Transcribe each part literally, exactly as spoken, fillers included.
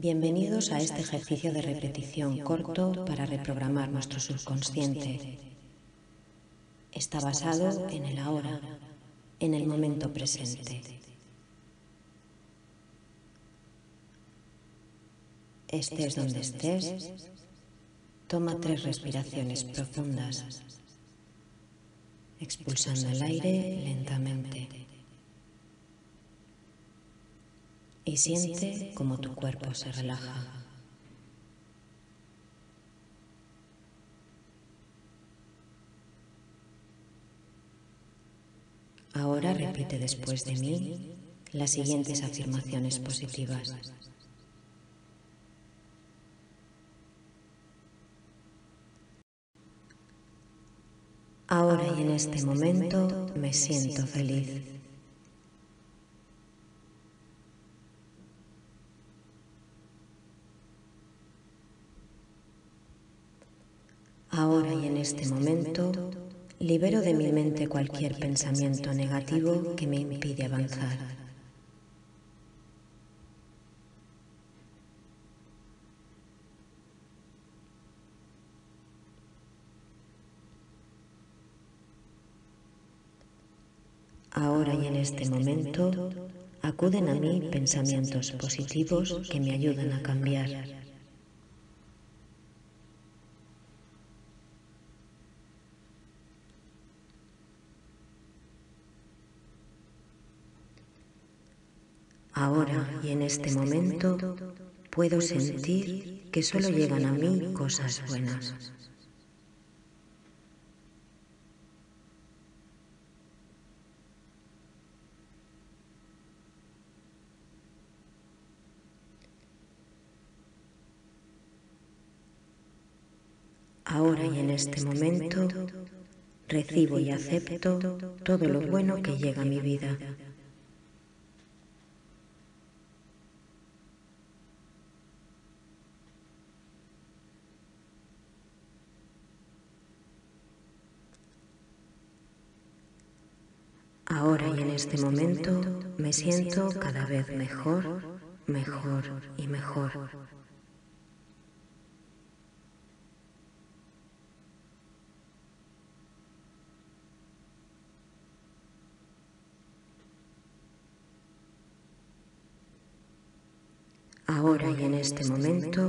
Bienvenidos a este ejercicio de repetición corto para reprogramar nuestro subconsciente. Está basado en el ahora, en el momento presente. Estés donde estés, toma tres respiraciones profundas, expulsando el aire lentamente. Y siente cómo tu cuerpo se relaja. Ahora repite después de mí las siguientes afirmaciones positivas. Ahora y en este momento me siento feliz. Ahora y en este momento, libero de mi mente cualquier pensamiento negativo que me impide avanzar. Ahora y en este momento, acuden a mí pensamientos positivos que me ayudan a cambiar. Ahora y en este momento puedo sentir que solo llegan a mí cosas buenas. Ahora y en este momento recibo y acepto todo lo bueno que llega a mi vida. Ahora y en este momento me siento cada vez mejor, mejor y mejor. Ahora y en este momento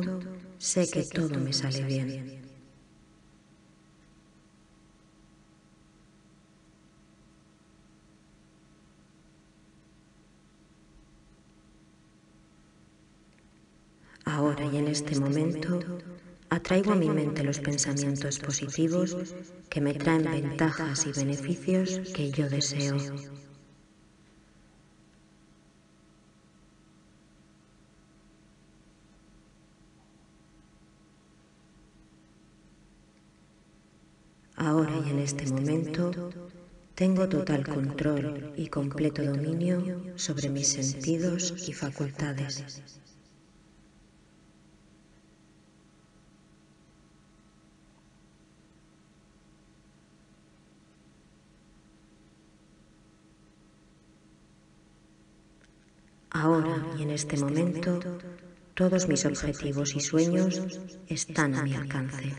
sé que todo me sale bien. Ahora y en este momento, atraigo a mi mente los pensamientos positivos que me traen ventajas y beneficios que yo deseo. Ahora y en este momento, tengo total control y completo dominio sobre mis sentidos y facultades. Ahora y en este momento, todos mis objetivos y sueños están a mi alcance.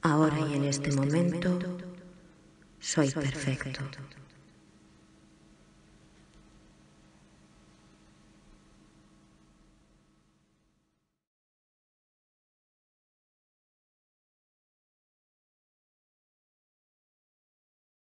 Ahora y en este momento, soy perfecto.